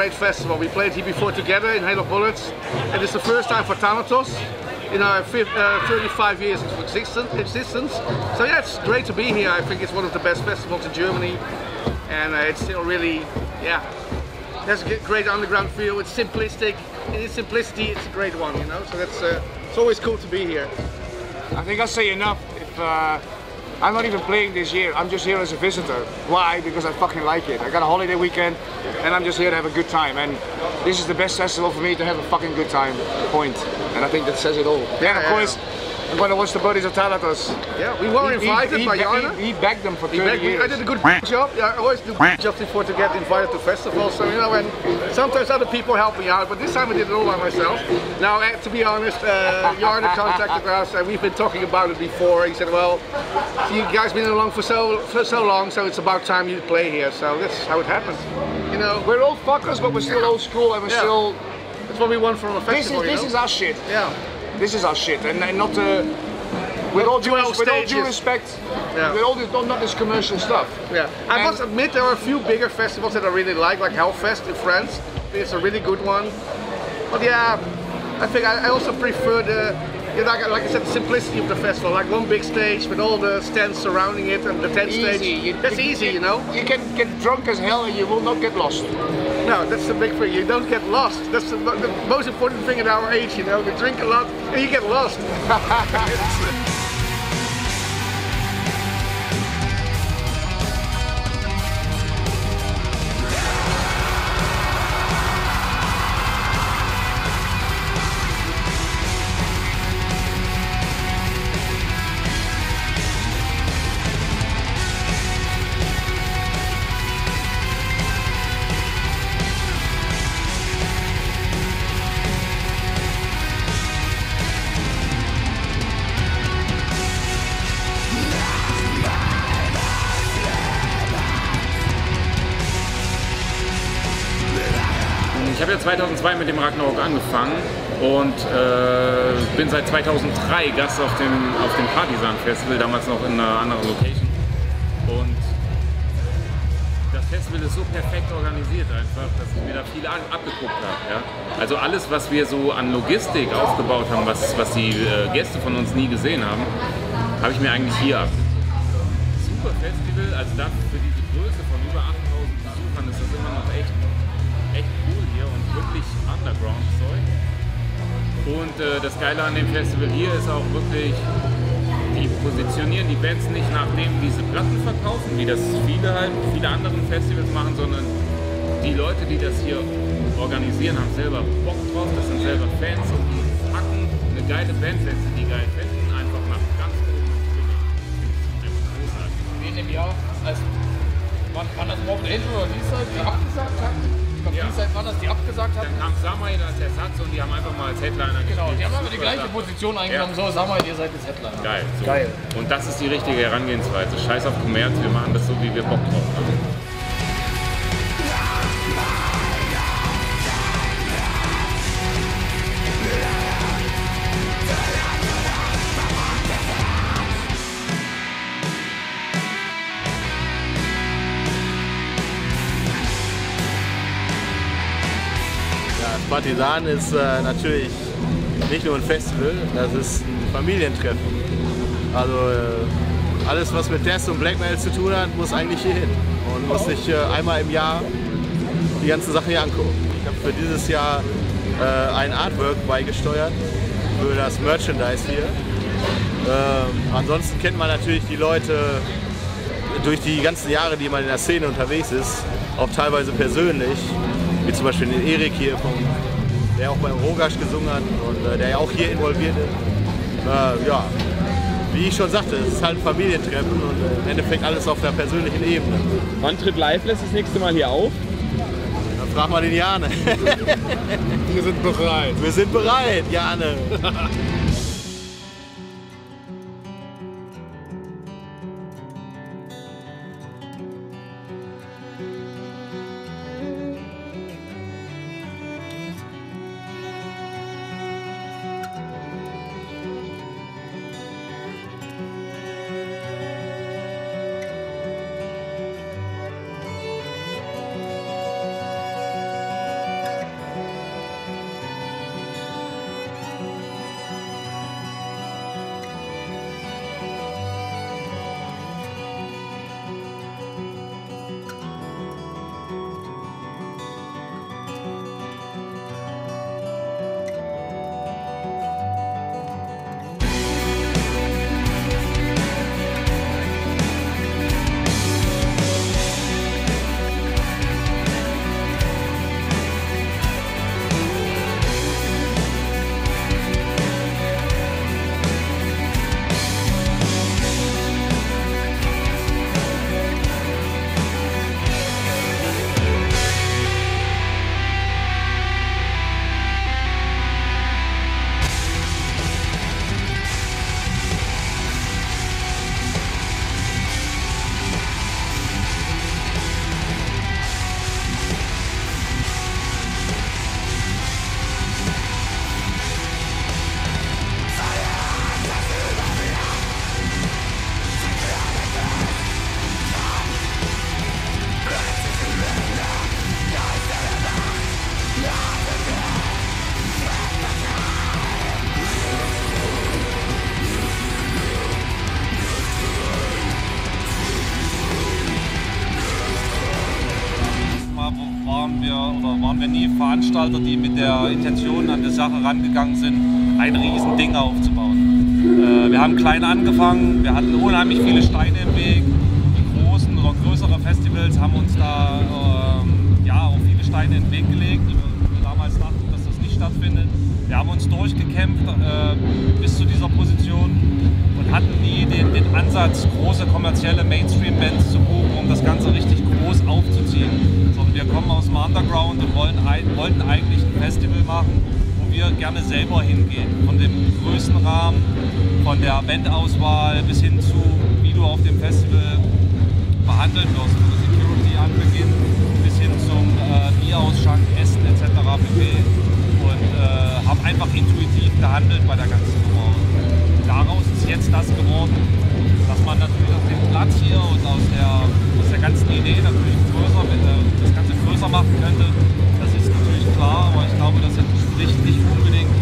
great festival. We played here before together in Hell of Bullets, and it's the first time for Thanatos in our 35 years of existence. So yeah, it's great to be here. I think it's one of the best festivals in Germany, and it's still really, yeah, it has a great underground feel. It's simplistic. In its simplicity, it's a great one, you know. So that's it's always cool to be here. I think I'll say enough. If I'm not even playing this year, I'm just here as a visitor. Why? Because I fucking like it. I got a holiday weekend and I'm just here to have a good time, and this is the best festival for me to have a fucking good time, point. And I think that says it all. Yeah, of course, I'm going to watch the buddies of Thanatos. Yeah, we were invited by Jarne. He begged them for 30 years. I did a good job. Yeah, I always do jobs before to get invited to festivals, so you know, and sometimes other people help me out, but this time I did it all by myself. Now, to be honest, Jarne contacted us and we've been talking about it before. He said, well, you guys been along for so long, so it's about time you play here. So that's how it happens. You know, we're old fuckers, but we're still old school, and we're still... That's what we want from a festival. This is our shit. Yeah. This is our shit, and not with all due respect, yeah. With all this, not this commercial stuff. Yeah, I must admit there are a few bigger festivals that I really like Hellfest in France. It's a really good one. But yeah, I think I also prefer the, you know, like I said, the simplicity of the festival. Like one big stage with all the stands surrounding it, and the tent stage. That's easy, you know. You can get drunk as hell and you will not get lost. No, that's the big thing. You don't get lost. That's the most important thing at our age, you know. You drink a lot and you get lost. Ich habe ja 2002 mit dem Ragnarok angefangen und bin seit 2003 Gast auf dem PartySan Festival, damals noch in einer anderen Location. Und das Festival ist so perfekt organisiert einfach, dass ich mir da viel abgeguckt habe. Ja? Also alles, was wir so an Logistik aufgebaut haben, was die Gäste von uns nie gesehen haben, habe ich mir eigentlich hier abgeguckt. Super Festival, also dafür für diese Größe von über 8000 Besuchern ist das immer noch echt cool hier und wirklich Underground-Zeug. Und das Geile an dem Festival hier ist auch wirklich, die positionieren die Bands nicht nachdem diese Platten verkaufen, wie das viele anderen Festivals machen, sondern die Leute, die das hier organisieren, haben selber Bock drauf, das sind selber Fans und die packen eine geile Band, wenn sie die geil finden, einfach nach ganz oben ins Bühne. Das ist großartig. Wir nehmen ja auch, also wann das überhaupt Angel oder Lisa, die abgesagt haben. Ja. Die abgesagt haben. Dann kam Samay als Ersatz und die haben einfach mal als Headliner gespielt. Genau, die haben aber die gleiche Position eingenommen, so Samay, ihr seid jetzt Headliner. Geil, so. Geil. Und das ist die richtige Herangehensweise. Scheiß auf Kommerz, wir machen das so, wie wir Bock drauf haben. PartySan ist natürlich nicht nur ein Festival, das ist ein Familientreffen. Also alles, was mit Death und Blackmail zu tun hat, muss eigentlich hier hin und muss sich einmal im Jahr die ganze Sache hier angucken. Ich habe für dieses Jahr ein Artwork beigesteuert für das Merchandise hier. Ansonsten kennt man natürlich die Leute durch die ganzen Jahre, die man in der Szene unterwegs ist, auch teilweise persönlich. Wie zum Beispiel den Erik hier, der auch beim Rogasch gesungen hat und der ja auch hier involviert ist. Ja, wie ich schon sagte, es ist halt ein Familientreffen und im Endeffekt alles auf der persönlichen Ebene. Wann tritt Lifeless das nächste Mal hier auf? Dann frag mal den Jarne. Wir sind bereit. Wir sind bereit, Jarne. haben wir, oder waren wir nie Veranstalter, die mit der Intention an die Sache rangegangen sind, ein Riesending aufzubauen. Wir haben klein angefangen, wir hatten unheimlich viele Steine im Weg. Die großen oder größeren Festivals haben uns da ja, auch viele Steine in den Weg gelegt, die wir damals dachten, dass das nicht stattfindet. Wir haben uns durchgekämpft bis zu dieser Position und hatten nie den Ansatz, große kommerzielle Mainstream-Bands zu buchen, um das Ganze richtig groß aufzuziehen. Sondern wir kommen aus dem Underground und wollten eigentlich ein Festival machen, wo wir gerne selber hingehen. Von dem Größenrahmen, von der Bandauswahl bis hin zu, wie du auf dem Festival behandelt wirst, von der Security an Beginn bis hin zum Bierausschank, Essen etc. pp. Und haben einfach intuitiv gehandelt bei der ganzen Nummer. Daraus ist jetzt das geworden, dass man natürlich aus dem Platz hier und aus der ganzen Idee natürlich größer, das Ganze größer machen könnte. Das ist natürlich klar, aber ich glaube, das entspricht nicht unbedingt